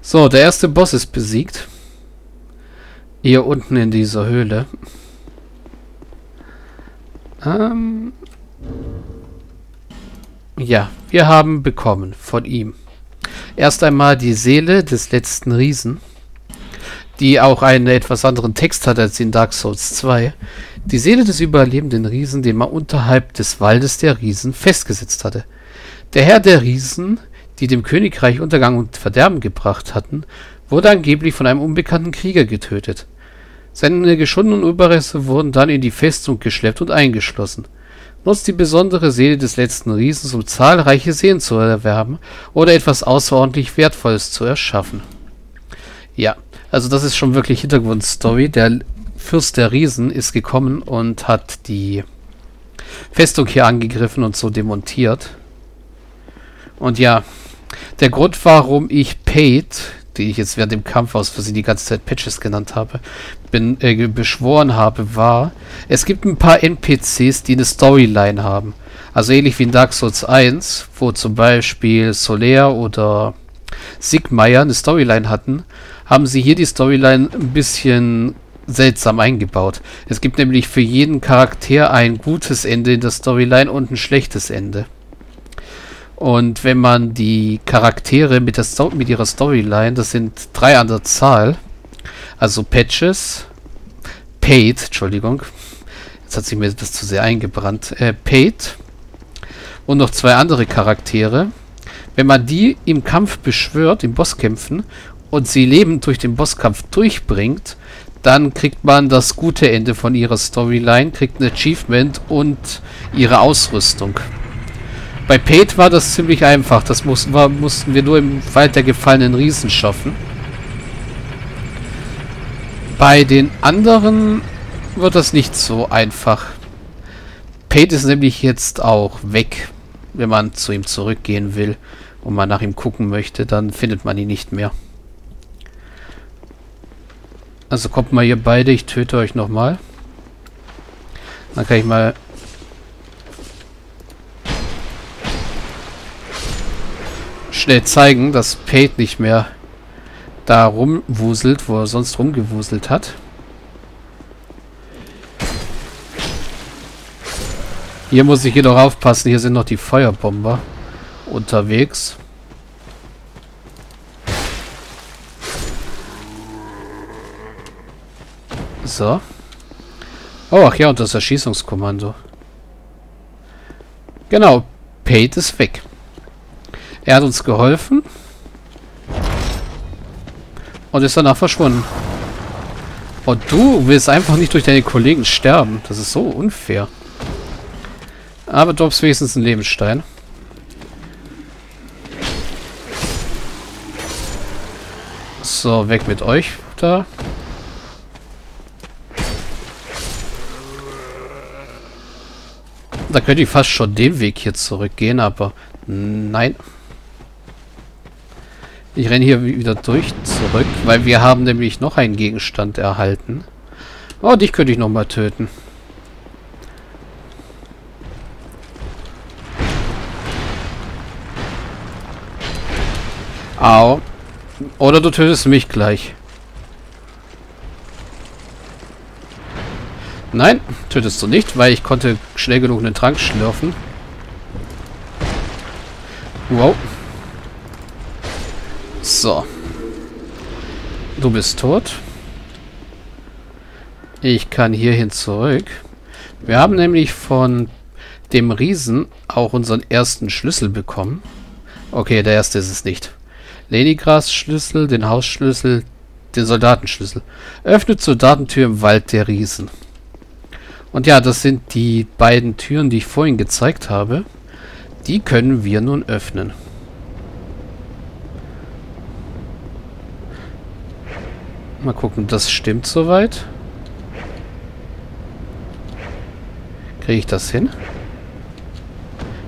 So, der erste Boss ist besiegt. Hier unten in dieser Höhle. Ja, wir haben bekommen von ihm. Erst einmal die Seele des letzten Riesen, die auch einen etwas anderen Text hat als in Dark Souls 2. Die Seele des überlebenden Riesen, den man unterhalb des Waldes der Riesen festgesetzt hatte. Der Herr der Riesen, die dem Königreich Untergang und Verderben gebracht hatten, wurde angeblich von einem unbekannten Krieger getötet. Seine geschundenen Überreste wurden dann in die Festung geschleppt und eingeschlossen. Nutzt die besondere Seele des letzten Riesens, um zahlreiche Seelen zu erwerben oder etwas außerordentlich Wertvolles zu erschaffen. Ja, also das ist schon wirklich Hintergrundstory. Der Fürst der Riesen ist gekommen und hat die Festung hier angegriffen und so demontiert. Und ja, der Grund, warum ich Paid, die ich jetzt während dem Kampf aus Versehen die ganze Zeit Patches genannt habe, beschworen habe, war, es gibt ein paar NPCs, die eine Storyline haben. Also ähnlich wie in Dark Souls 1, wo zum Beispiel Solaire oder Sigmeier eine Storyline hatten, haben sie hier die Storyline ein bisschen seltsam eingebaut. Es gibt nämlich für jeden Charakter ein gutes Ende in der Storyline und ein schlechtes Ende. Und wenn man die Charaktere mit ihrer Storyline, das sind 3 an der Zahl, also Paid, Entschuldigung, jetzt hat sich mir das zu sehr eingebrannt, Paid und noch 2 andere Charaktere, wenn man die im Kampf beschwört, im Bosskämpfen, und sie lebend durch den Bosskampf durchbringt, dann kriegt man das gute Ende von ihrer Storyline, kriegt ein Achievement und ihre Ausrüstung. Bei Paid war das ziemlich einfach. Das mussten wir nur im Wald der gefallenen Riesen schaffen. Bei den anderen wird das nicht so einfach. Paid ist nämlich jetzt auch weg. Wenn man zu ihm zurückgehen will und man nach ihm gucken möchte, dann findet man ihn nicht mehr. Also kommt mal hier beide. Ich töte euch nochmal. Dann kann ich mal... schnell zeigen, dass Paid nicht mehr da rumwuselt, wo er sonst rumgewuselt hat. Hier muss ich jedoch aufpassen, hier sind noch die Feuerbomber unterwegs. So. Oh, ach ja, und das Erschießungskommando. Genau, Paid ist weg. Er hat uns geholfen und ist danach verschwunden. Und du willst einfach nicht durch deine Kollegen sterben. Das ist so unfair. Aber du hast wenigstens einen Lebensstein. So, weg mit euch da. Da könnte ich fast schon den Weg hier zurückgehen, aber nein. Ich renne hier wieder zurück, weil wir haben nämlich noch einen Gegenstand erhalten. Oh, dich könnte ich nochmal töten. Au. Oder du tötest mich gleich. Nein, tötest du nicht, weil ich konnte schnell genug einen Trank schlürfen. Wow. So. Du bist tot. Ich kann hierhin zurück. Wir haben nämlich von dem Riesen auch unseren ersten Schlüssel bekommen. Okay, der erste ist es nicht. Lenigrast Schlüssel, den Hausschlüssel, den Soldatenschlüssel. Öffnet Soldatentür im Wald der Riesen. Und ja, das sind die beiden Türen, die ich vorhin gezeigt habe. Die können wir nun öffnen. Mal gucken, das stimmt soweit. Kriege ich das hin?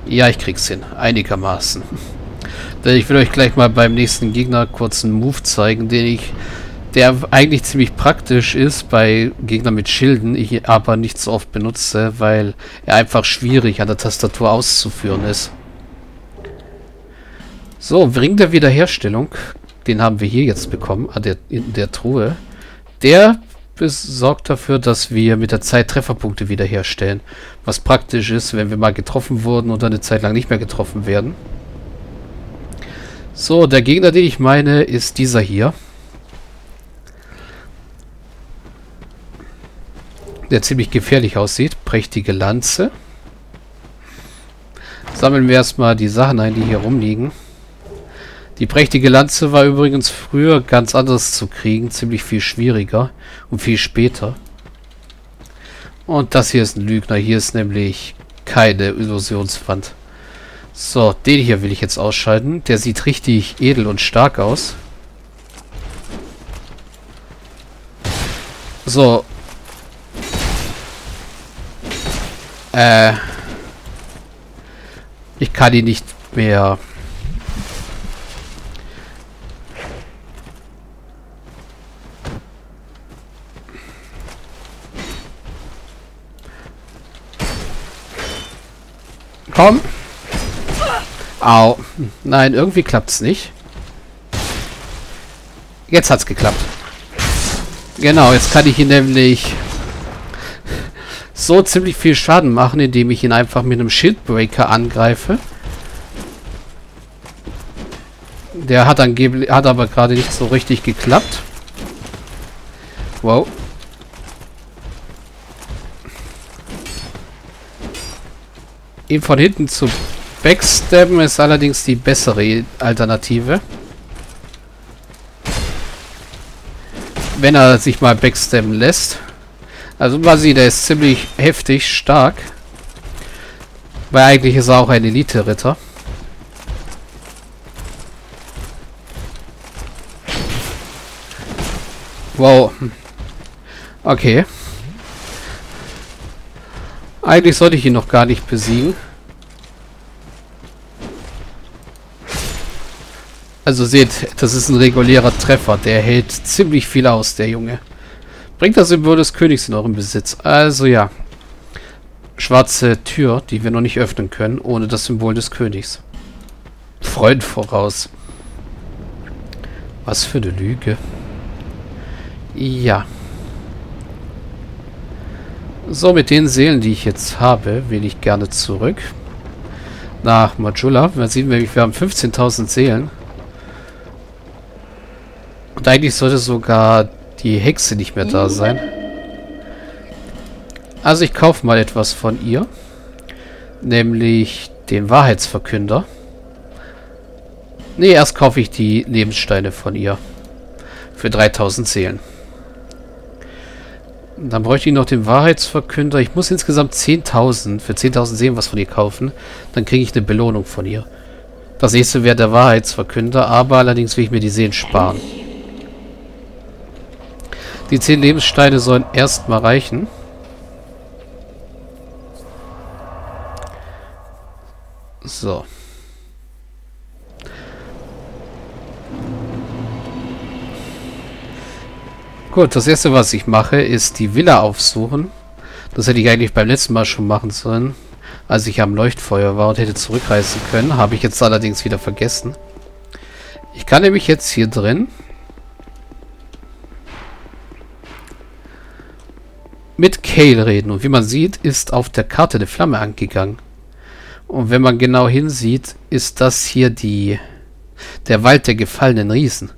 Ja, ich krieg's hin. Einigermaßen. Denn ich will euch gleich mal beim nächsten Gegner kurz einen Move zeigen, der eigentlich ziemlich praktisch ist bei Gegnern mit Schilden, ich aber nicht so oft benutze, weil er einfach schwierig an der Tastatur auszuführen ist. So, Ring der Wiederherstellung den haben wir hier jetzt bekommen, in der Truhe, der sorgt dafür, dass wir mit der Zeit Trefferpunkte wiederherstellen. Was praktisch ist, wenn wir mal getroffen wurden und dann eine Zeit lang nicht mehr getroffen werden. So, der Gegner, den ich meine, ist dieser hier. Der ziemlich gefährlich aussieht. Prächtige Lanze. Sammeln wir erstmal die Sachen ein, die hier rumliegen. Die prächtige Lanze war übrigens früher ganz anders zu kriegen, ziemlich viel schwieriger und viel später. Und das hier ist ein Lügner, hier ist nämlich keine Illusionswand. So, den hier will ich jetzt ausschalten, der sieht richtig edel und stark aus. So. Ich kann ihn nicht mehr... Komm. Au. Nein, irgendwie klappt's nicht. Jetzt hat's geklappt. Genau, jetzt kann ich ihn nämlich so ziemlich viel Schaden machen, indem ich ihn einfach mit einem Shieldbreaker angreife. Der hat angeblich, hat aber gerade nicht so richtig geklappt. Wow. Ihn von hinten zu backstabben ist allerdings die bessere Alternative. Wenn er sich mal backstabben lässt. Also mal sehen, der ist ziemlich heftig stark. Weil eigentlich ist er auch ein Elite-Ritter. Wow. Okay. Eigentlich sollte ich ihn noch gar nicht besiegen. Also seht, das ist ein regulärer Treffer. Der hält ziemlich viel aus, der Junge. Bringt das Symbol des Königs in eurem Besitz. Also ja. Schwarze Tür, die wir noch nicht öffnen können, ohne das Symbol des Königs. Freund voraus. Was für eine Lüge. Ja. So, mit den Seelen, die ich jetzt habe, will ich gerne zurück. Nach Majula. Man sieht nämlich, wir haben 15.000 Seelen. Und eigentlich sollte sogar die Hexe nicht mehr da sein. Also ich kaufe mal etwas von ihr. Nämlich den Wahrheitsverkünder. Ne, erst kaufe ich die Lebenssteine von ihr. Für 3.000 Seelen. Dann bräuchte ich noch den Wahrheitsverkünder. Ich muss insgesamt 10.000, für 10.000 Seelen was von ihr kaufen. Dann kriege ich eine Belohnung von ihr. Das nächste wäre der Wahrheitsverkünder, aber allerdings will ich mir die Seelen sparen. Die 10 Lebenssteine sollen erstmal reichen. So. Gut, das erste, was ich mache, ist die Villa aufsuchen. Das hätte ich eigentlich beim letzten Mal schon machen sollen, als ich am Leuchtfeuer war und hätte zurückreisen können. Habe ich jetzt allerdings wieder vergessen. Ich kann nämlich jetzt hier drin mit Cale reden. Und wie man sieht, ist auf der Karte eine Flamme angegangen. Und wenn man genau hinsieht, ist das hier der Wald der gefallenen Riesen.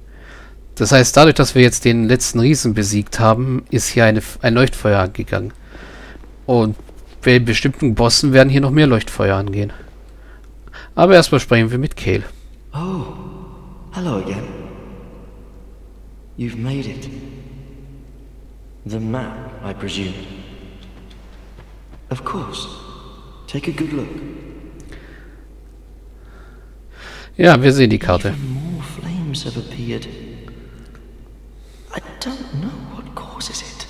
Das heißt, dadurch, dass wir jetzt den letzten Riesen besiegt haben, ist hier ein Leuchtfeuer angegangen. Und bei bestimmten Bossen werden hier noch mehr Leuchtfeuer angehen. Aber erstmal sprechen wir mit Cale. Oh, hello again. You've made it. The map, I presume. Of course. Take a good look. Ja, wir sehen die Karte. More flames have appeared. I don't know what causes it.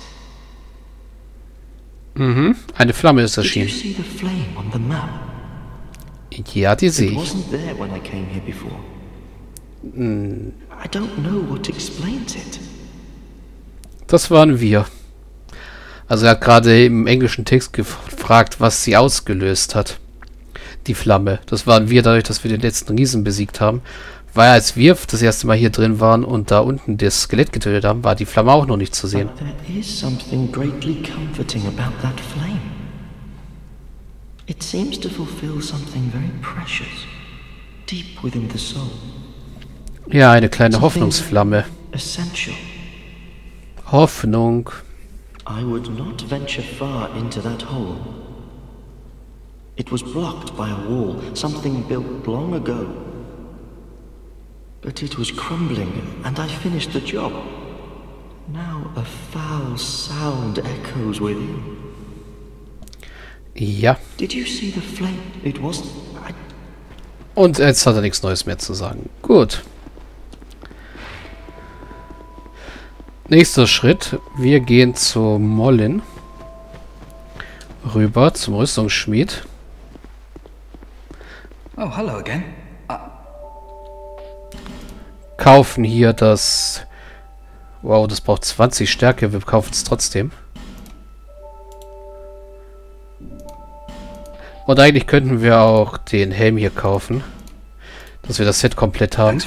Mhm, eine Flamme ist erschienen. Did you see the flame on the map? Ja, die sehe ich. It wasn't there when I came here before. I don't know what explains it. Das waren wir. Also er hat gerade im englischen Text gefragt, was sie ausgelöst hat. Die Flamme. Das waren wir dadurch, dass wir den letzten Riesen besiegt haben. Weil als wir das erste Mal hier drin waren und da unten das Skelett getötet haben, war die Flamme auch noch nicht zu sehen. There is something greatly comforting about that flame. It seems to fulfill something very precious deep within the soul. Ja, eine kleine Hoffnungsflamme. Hoffnung. I would not venture far into that hole. It was blocked by a wall, something built long ago. But it was crumbling and I finished the job. Now a foul sound echoes within. Ja. Did you see the flame? It was... Und jetzt hat er nichts Neues mehr zu sagen. Gut. Nächster Schritt. Wir gehen zu Mollin. Rüber zum Rüstungsschmied. Oh, hello again. Kaufen hier das... Wow, das braucht 20 Stärke. Wir kaufen es trotzdem. Und eigentlich könnten wir auch den Helm hier kaufen, dass wir das Set komplett haben.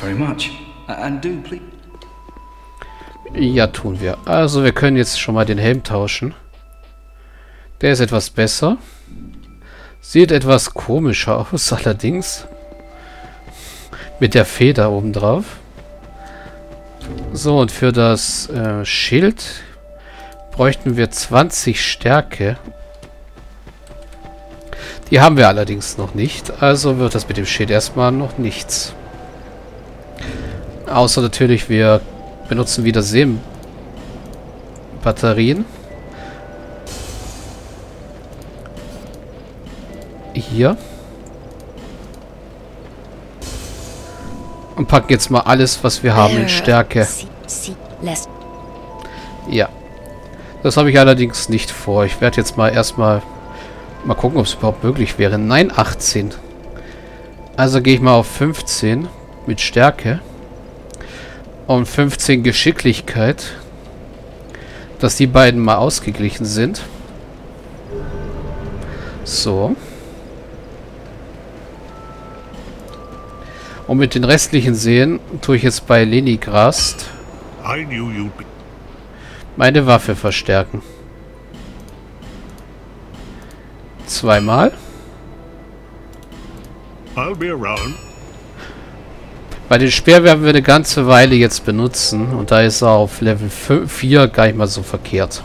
Ja, tun wir. Also wir können jetzt schon mal den Helm tauschen. Der ist etwas besser. Sieht etwas komischer aus, allerdings. Mit der Feder obendrauf. So, und für das Schild bräuchten wir 20 Stärke. Die haben wir allerdings noch nicht, also wird das mit dem Schild erstmal noch nichts. Außer natürlich, wir benutzen wieder Seelenbatterien. Hier. Und packen jetzt mal alles, was wir haben, in Stärke. Ja. Das habe ich allerdings nicht vor. Ich werde jetzt mal erstmal... Mal gucken, ob es überhaupt möglich wäre. Nein, 18. Also gehe ich mal auf 15 mit Stärke. Und 15 Geschicklichkeit. Dass die beiden mal ausgeglichen sind. So. Und mit den restlichen Seelen tue ich jetzt bei Lenigrast meine Waffe verstärken. Zweimal. Bei den Speer werden wir eine ganze Weile jetzt benutzen. Und da ist er auf Level 4 gar nicht mal so verkehrt.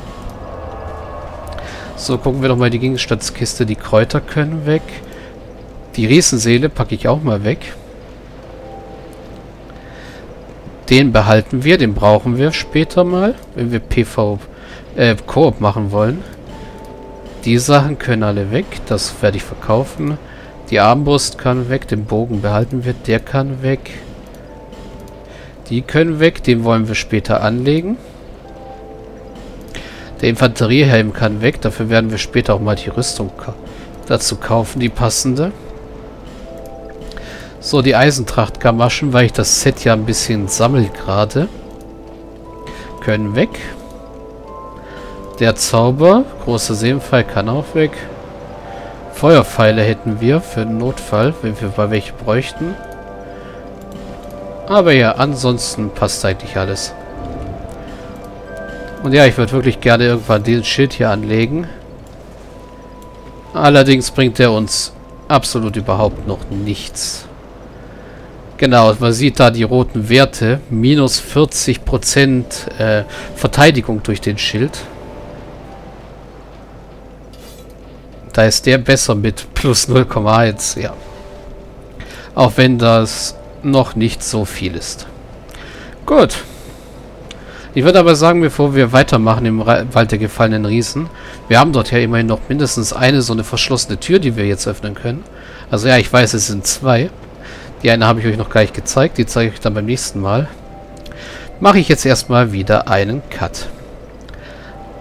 So, gucken wir doch mal die Gegenstandskiste. Die Kräuter können weg. Die Riesenseele packe ich auch mal weg. Den behalten wir. Den brauchen wir später mal, wenn wir Koop machen wollen. Die Sachen können alle weg. Das werde ich verkaufen. Die Armbrust kann weg. Den Bogen behalten wir. Der kann weg. Die können weg. Den wollen wir später anlegen. Der Infanteriehelm kann weg. Dafür werden wir später auch mal die Rüstung dazu kaufen. Die passende. So, die Eisentracht kann waschen, weil ich das Set ja ein bisschen sammel gerade. Können weg. Der Zauber, großer Seelenpfeil, kann auch weg. Feuerpfeile hätten wir für den Notfall, wenn wir mal welche bräuchten. Aber ja, ansonsten passt eigentlich alles. Und ja, ich würde wirklich gerne irgendwann diesen Schild hier anlegen. Allerdings bringt er uns absolut überhaupt noch nichts. Genau, man sieht da die roten Werte. Minus 40% Verteidigung durch den Schild. Da ist der besser mit plus 0,1, ja. Auch wenn das noch nicht so viel ist. Gut. Ich würde aber sagen, bevor wir weitermachen im Wald der gefallenen Riesen, wir haben dort ja immerhin noch mindestens eine so eine verschlossene Tür, die wir jetzt öffnen können. Also ja, ich weiß, es sind zwei. Die eine habe ich euch noch gar nicht gezeigt, die zeige ich euch dann beim nächsten Mal. Mache ich jetzt erstmal wieder einen Cut.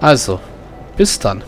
Also, bis dann.